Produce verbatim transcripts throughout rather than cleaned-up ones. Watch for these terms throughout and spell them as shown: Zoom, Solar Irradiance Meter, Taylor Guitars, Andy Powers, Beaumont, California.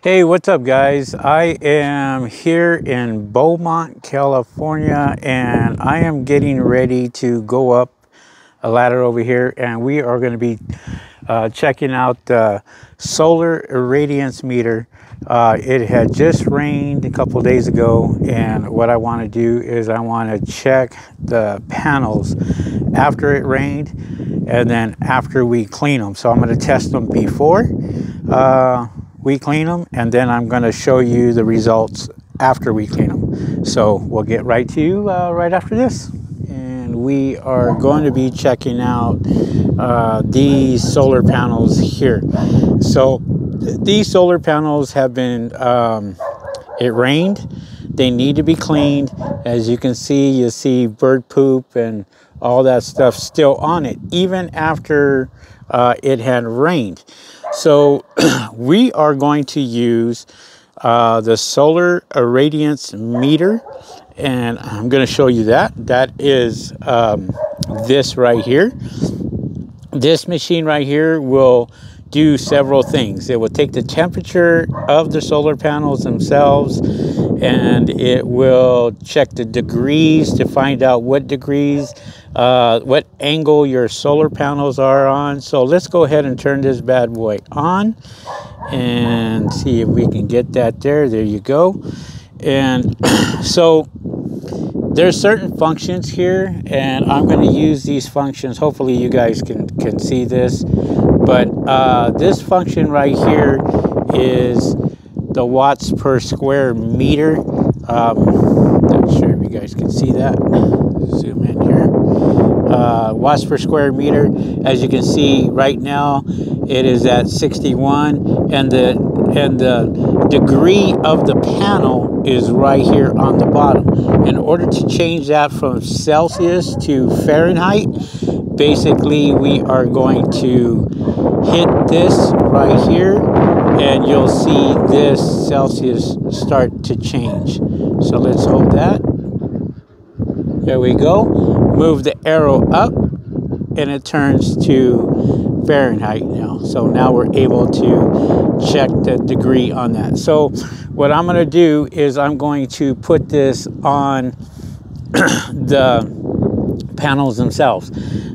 Hey, what's up guys? I am here in Beaumont, California, and I am getting ready to go up a ladder over here, and we are going to be uh, checking out the Solar Irradiance Meter. Uh, it had just rained a couple days ago, and what I want to do is I want to check the panels after it rained and then after we clean them. So I'm going to test them before uh, we clean them, and then I'm going to show you the results after we clean them. So we'll get right to you uh, right after this. And we are going to be checking out uh, these solar panels here. So th these solar panels have been, um, it rained. They need to be cleaned. As you can see, you see bird poop and all that stuff still on it, even after uh, it had rained. So we are going to use uh, the Solar Irradiance Meter, and I'm going to show you that. That is um, this right here. This machine right here will do several things. It will take the temperature of the solar panels themselves, and it will check the degrees to find out what degrees, uh, what angle your solar panels are on. So let's go ahead and turn this bad boy on and see if we can get that there. There you go. And so there's certain functions here, and I'm going to use these functions. Hopefully you guys can, can see this. But uh, this function right here is the watts per square meter. Um, not sure if you guys can see that. Zoom in here. Uh, watts per square meter. As you can see right now, it is at sixty-one, and the and the degree of the panel is right here on the bottom. In order to change that from Celsius to Fahrenheit, basically we are going to hit this right here, and you'll see this Celsius start to change. So let's hold that. There we go. Move the arrow up, and it turns to Fahrenheit now. So now we're able to check the degree on that. So what I'm going to do is I'm going to put this on the panels themselves.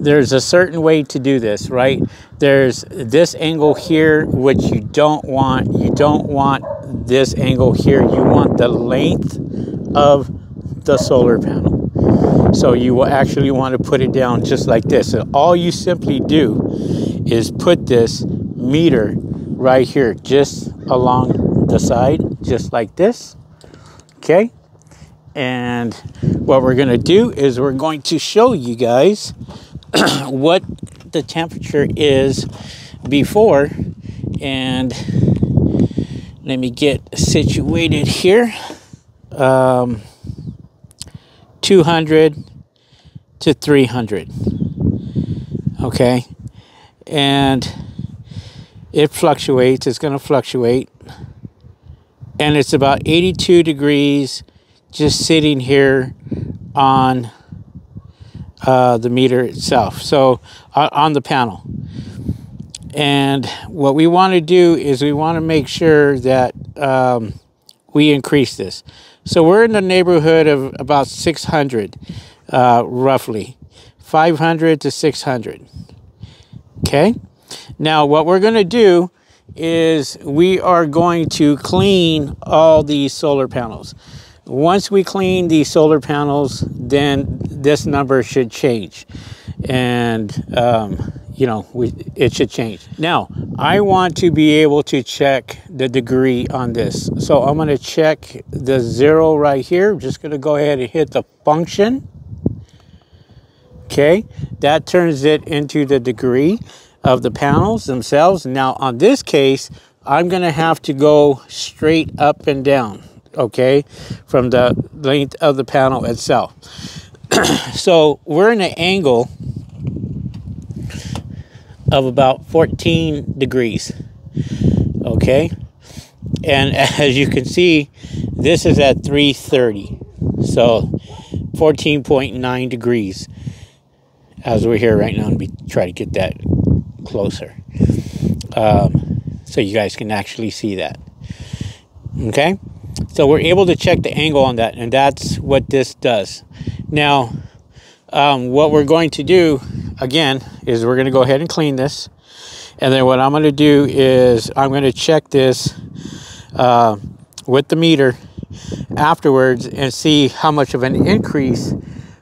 There's a certain way to do this, right? There's this angle here, which you don't want. You don't want this angle here. You want the length of the solar panel. So you will actually want to put it down just like this. And all you simply do is put this meter right here, just along the side, just like this. Okay? And what we're going to do is we're going to show you guys what the temperature is before. And let me get situated here. Um, two hundred to three hundred. Okay. And it fluctuates. It's going to fluctuate. And it's about eighty-two degrees. Just sitting here on uh, the meter itself, so uh, on the panel. And what we want to do is we want to make sure that um, we increase this. So we're in the neighborhood of about six hundred, uh, roughly five hundred to six hundred. Okay, now what we're going to do is we are going to clean all these solar panels. Once we clean the solar panels, then this number should change, and um, you know, we, it should change. Now, I want to be able to check the degree on this, so I'm going to check the zero right here. I'm just going to go ahead and hit the function. Okay, that turns it into the degree of the panels themselves. Now, on this case, I'm going to have to go straight up and down. Okay, from the length of the panel itself. So we're in an angle of about fourteen degrees. Okay, and as you can see, this is at three thirty, so fourteen point nine degrees as we're here right now, and we try to get that closer um, so you guys can actually see that. Okay, so we're able to check the angle on that, and that's what this does. Now, um, what we're going to do again is we're going to go ahead and clean this, and then what I'm going to do is I'm going to check this uh, with the meter afterwards and see how much of an increase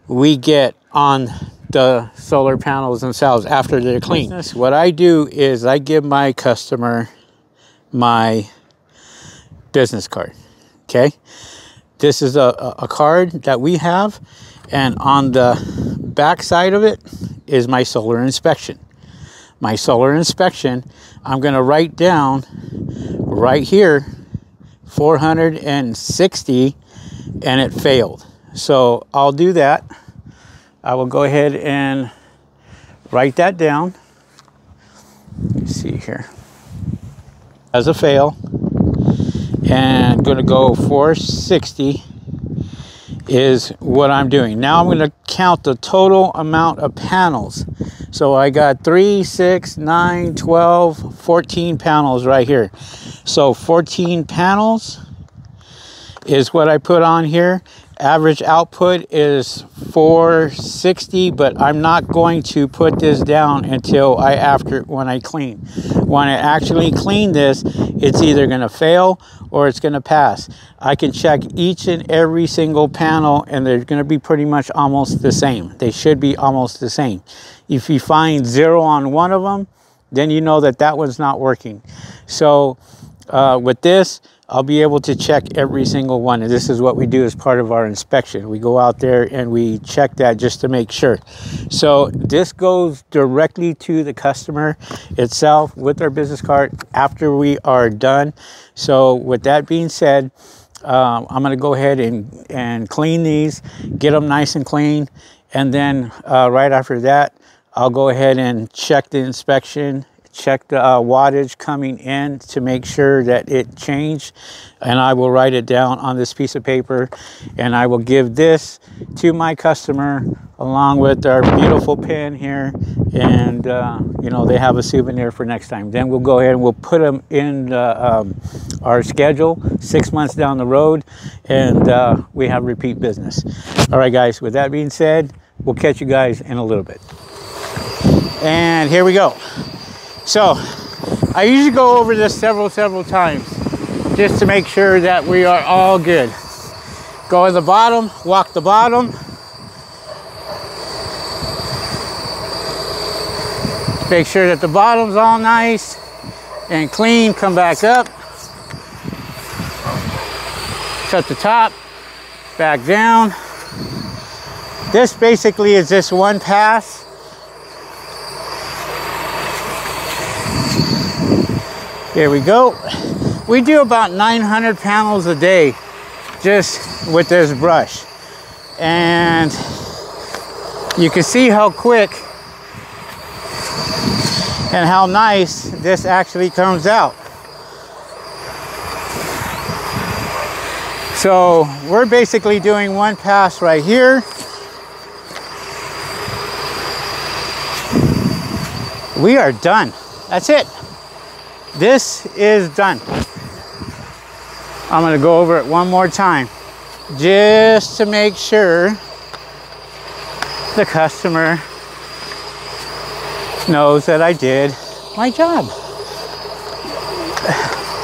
we get on the solar panels themselves after they're clean. What I do is I give my customer my business card. Okay, this is a, a card that we have, and on the back side of it is my solar inspection. My solar inspection, I'm going to write down right here four hundred sixty, and it failed. So I'll do that. I will go ahead and write that down. Let's see here. As a fail. And I'm going to go four sixty is what I'm doing. Now I'm going to count the total amount of panels. So I got three, six, nine, twelve, fourteen panels right here. So fourteen panels is what I put on here. Average output is four sixty, but I'm not going to put this down until I after when I clean. When I actually clean this, it's either going to fail or it's going to pass. I can check each and every single panel, and they're going to be pretty much almost the same. They should be almost the same. If you find zero on one of them, then you know that that one's not working. So uh, with this, I'll be able to check every single one. And this is what we do as part of our inspection. We go out there and we check that just to make sure. So this goes directly to the customer itself with our business card after we are done. So with that being said, um, I'm going to go ahead and, and clean these, get them nice and clean. And then uh, right after that, I'll go ahead and check the inspection, check the uh, wattage coming in to make sure that it changed, and I will write it down on this piece of paper, and I will give this to my customer along with our beautiful pen here, and uh, you know, they have a souvenir for next time. Then we'll go ahead and we'll put them in uh, um, our schedule six months down the road, and uh, we have repeat business. All right, guys, with that being said, we'll catch you guys in a little bit. And here we go. So, I usually go over this several, several times just to make sure that we are all good. Go to the bottom, walk the bottom. Make sure that the bottom's all nice and clean. Come back up. Shut the top, back down. This basically is just one pass. There we go. We do about nine hundred panels a day just with this brush. And you can see how quick and how nice this actually comes out. So we're basically doing one pass right here. We are done. That's it. This is done. I'm going to go over it one more time just to make sure the customer knows that I did my job.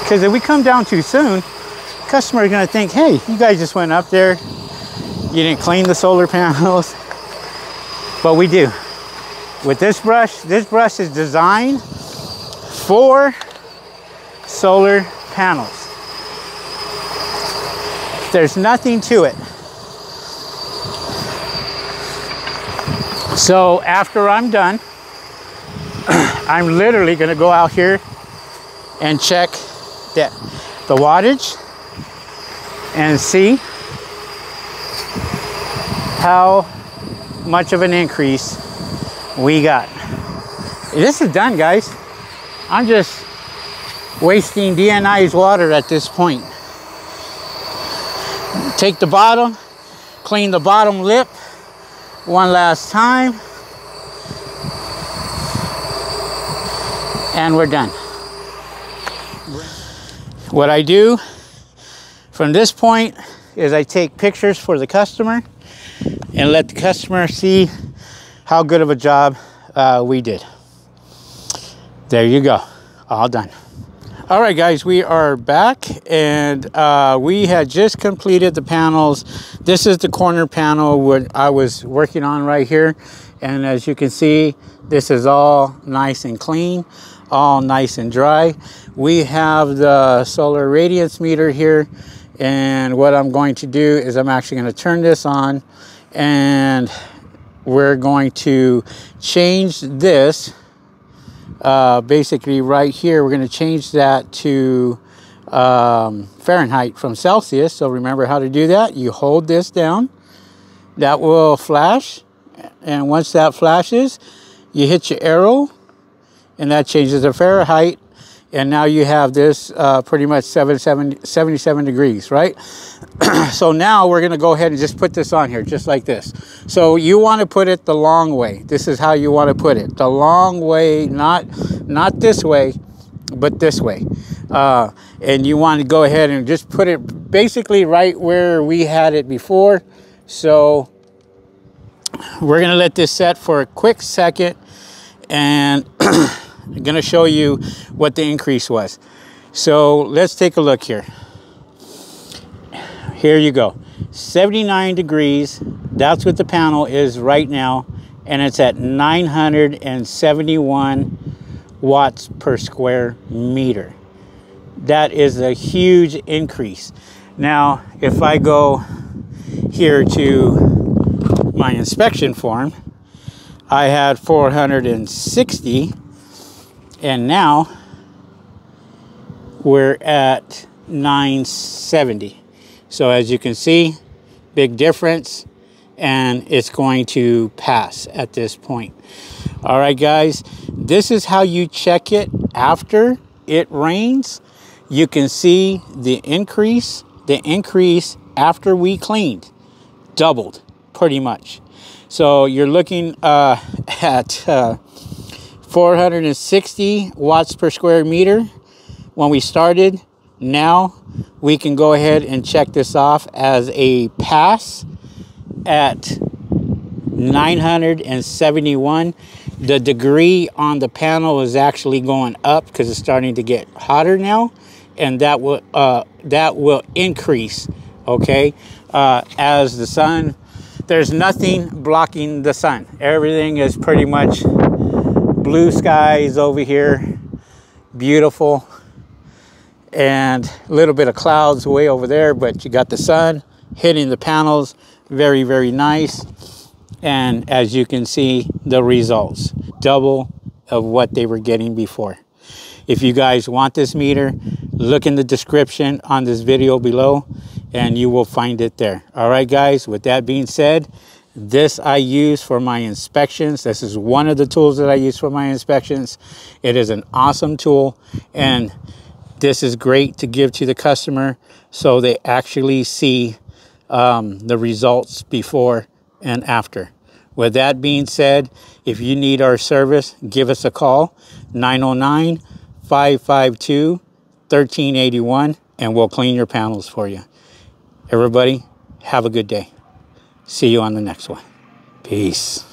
Because if we come down too soon, the customer is going to think, hey, you guys just went up there. You didn't clean the solar panels. But we do. With this brush, this brush is designed for solar panels. There's nothing to it. So after I'm done, I'm literally going to go out here and check the, the wattage and see how much of an increase we got. This is done, guys. I'm just wasting D N I's water at this point. Take the bottom, clean the bottom lip one last time, and we're done. What I do From this point is I take pictures for the customer and let the customer see how good of a job uh, we did. There you go, all done. All right, guys, we are back, and uh, we had just completed the panels. This is the corner panel what I was working on right here. And as you can see, this is all nice and clean, all nice and dry. We have the solar irradiance meter here. And what I'm going to do is I'm actually going to turn this on, and we're going to change this. Uh, basically right here, we're going to change that to um, Fahrenheit from Celsius. So remember how to do that. You hold this down. That will flash. And once that flashes, you hit your arrow, and that changes to Fahrenheit. And now you have this uh, pretty much seventy-seven degrees, right? So now we're gonna go ahead and just put this on here, just like this. So you wanna put it the long way. This is how you wanna put it. The long way, not, not this way, but this way. Uh, and you wanna go ahead and just put it basically right where we had it before. So we're gonna let this set for a quick second, and I'm going to show you what the increase was. So let's take a look here. Here you go. seventy-nine degrees. That's what the panel is right now. And it's at nine hundred seventy-one watts per square meter. That is a huge increase. Now, if I go here to my inspection form, I had four hundred sixty. And now we're at nine seventy. So as you can see, big difference, and it's going to pass at this point. All right, guys, this is how you check it after it rains. You can see the increase, the increase after we cleaned, doubled pretty much. So you're looking uh, at uh, four hundred sixty watts per square meter when we started. Now we can go ahead and check this off as a pass at nine hundred seventy-one. The degree on the panel is actually going up because it's starting to get hotter now, and that will uh, that will increase, okay, uh, as the sun. There's nothing blocking the sun. Everything is pretty much blue skies over here, beautiful, and a little bit of clouds way over there, but you got the sun hitting the panels. Very, very nice. And as you can see, the results, double of what they were getting before. If you guys want this meter, look in the description on this video below, and you will find it there. All right, guys, with that being said, this I use for my inspections. This is one of the tools that I use for my inspections. It is an awesome tool, and this is great to give to the customer so they actually see um, the results before and after. With that being said, if you need our service, give us a call, nine oh nine, five five two, one three eight one, and we'll clean your panels for you. Everybody, have a good day. See you on the next one. Peace.